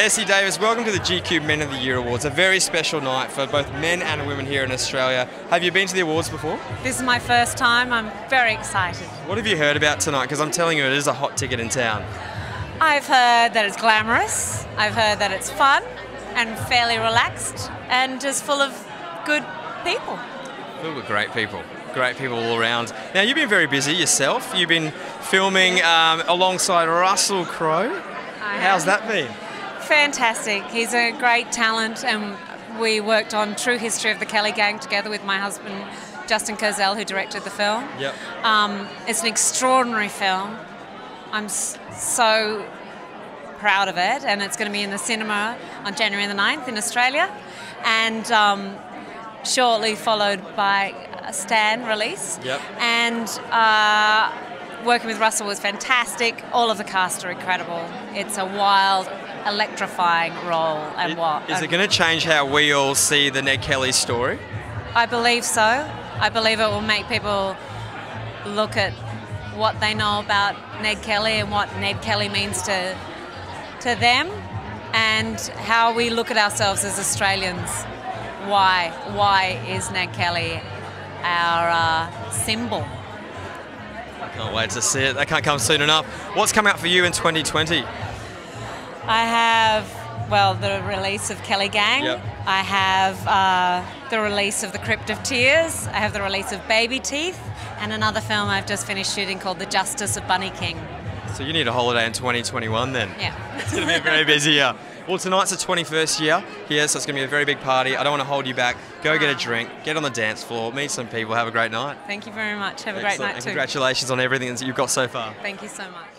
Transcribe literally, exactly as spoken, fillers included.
Essie Davis, welcome to the G Q Men of the Year Awards, a very special night for both men and women here in Australia. Have you been to the awards before? This is my first time. I'm very excited. What have you heard about tonight? Because I'm telling you, it is a hot ticket in town. I've heard that it's glamorous, I've heard that it's fun and fairly relaxed and just full of good people. Full of great people. Great people all around. Now, you've been very busy yourself. You've been filming um, alongside Russell Crowe. How's that been? Fantastic. He's a great talent, and we worked on True History of the Kelly Gang together with my husband, Justin Kurzel, who directed the film. Yep. Um, it's an extraordinary film. I'm so proud of it, and it's going to be in the cinema on January the ninth in Australia, and um, shortly followed by a Stan release. Yep. And uh, working with Russell was fantastic. All of the cast are incredible. It's a wild, electrifying role. And it, what is it going to change how we all see the Ned Kelly story? I believe so. I believe it will make people look at what they know about Ned Kelly and what Ned Kelly means to to them, and how we look at ourselves as Australians. Why? Why is Ned Kelly our uh, symbol? I can't wait to see it. That can't come soon enough. What's coming up for you in twenty twenty? I have, well, the release of Kelly Gang. Yep. I have uh, the release of The Crypt of Tears. I have the release of Baby Teeth, and another film I've just finished shooting called The Justice of Bunny King. So you need a holiday in twenty twenty-one then. Yeah. It's going to be very busy here. Well, tonight's the twenty-first year here, so it's going to be a very big party. I don't want to hold you back. Go wow. Get a drink, get on the dance floor, meet some people, have a great night. Thank you very much. Have Excellent. a great night and too. Congratulations on everything that you've got so far. Thank you so much.